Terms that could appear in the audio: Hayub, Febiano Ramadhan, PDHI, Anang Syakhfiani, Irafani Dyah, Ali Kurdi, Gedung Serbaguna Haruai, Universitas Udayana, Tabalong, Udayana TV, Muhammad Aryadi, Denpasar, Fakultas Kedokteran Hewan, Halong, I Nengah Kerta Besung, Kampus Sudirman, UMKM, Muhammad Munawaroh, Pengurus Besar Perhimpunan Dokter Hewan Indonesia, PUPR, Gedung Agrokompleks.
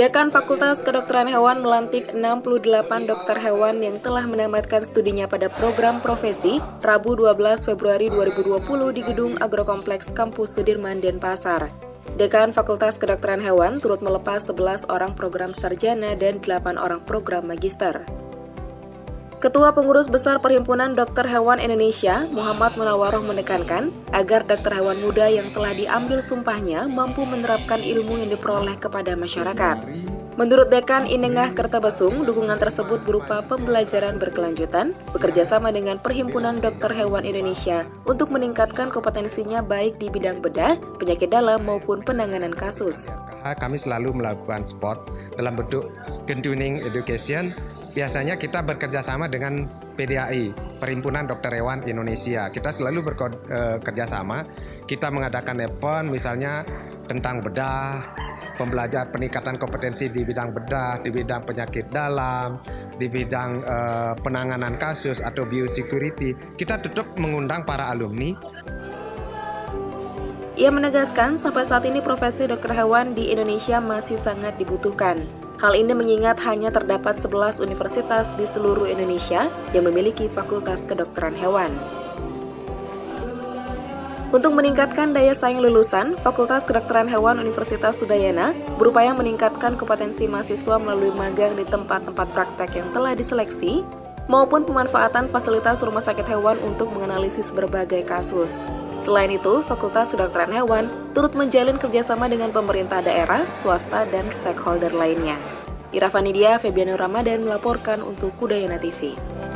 Dekan Fakultas Kedokteran Hewan melantik 68 dokter hewan yang telah menamatkan studinya pada program profesi Rabu 12 Februari 2020 di Gedung Agrokompleks Kampus Sudirman, Denpasar. Dekan Fakultas Kedokteran Hewan turut melepas 11 orang program sarjana dan 8 orang program magister. Ketua Pengurus Besar Perhimpunan Dokter Hewan Indonesia, Muhammad Munawaroh, menekankan agar dokter hewan muda yang telah diambil sumpahnya mampu menerapkan ilmu yang diperoleh kepada masyarakat. Menurut Dekan I Nengah Kerta Besung, dukungan tersebut berupa pembelajaran berkelanjutan, bekerjasama dengan Perhimpunan Dokter Hewan Indonesia untuk meningkatkan kompetensinya baik di bidang bedah, penyakit dalam maupun penanganan kasus. Kami selalu melakukan support dalam bentuk continuing education. Biasanya kita bekerja sama dengan PDHI, Perhimpunan Dokter Hewan Indonesia. Kita selalu bekerja sama, kita mengadakan event misalnya tentang bedah, pembelajaran peningkatan kompetensi di bidang bedah, di bidang penyakit dalam, di bidang penanganan kasus atau biosecurity. Kita tetap mengundang para alumni. Ia menegaskan sampai saat ini profesi dokter hewan di Indonesia masih sangat dibutuhkan. Hal ini mengingat hanya terdapat 11 universitas di seluruh Indonesia yang memiliki Fakultas Kedokteran Hewan. Untuk meningkatkan daya saing lulusan, Fakultas Kedokteran Hewan Universitas Udayana berupaya meningkatkan kompetensi mahasiswa melalui magang di tempat-tempat praktek yang telah diseleksi, maupun pemanfaatan fasilitas rumah sakit hewan untuk menganalisis berbagai kasus. Selain itu, Fakultas Kedokteran Hewan turut menjalin kerjasama dengan pemerintah daerah, swasta, dan stakeholder lainnya. Irafani Dyah, Febiano Ramadhan melaporkan untuk Udayana TV.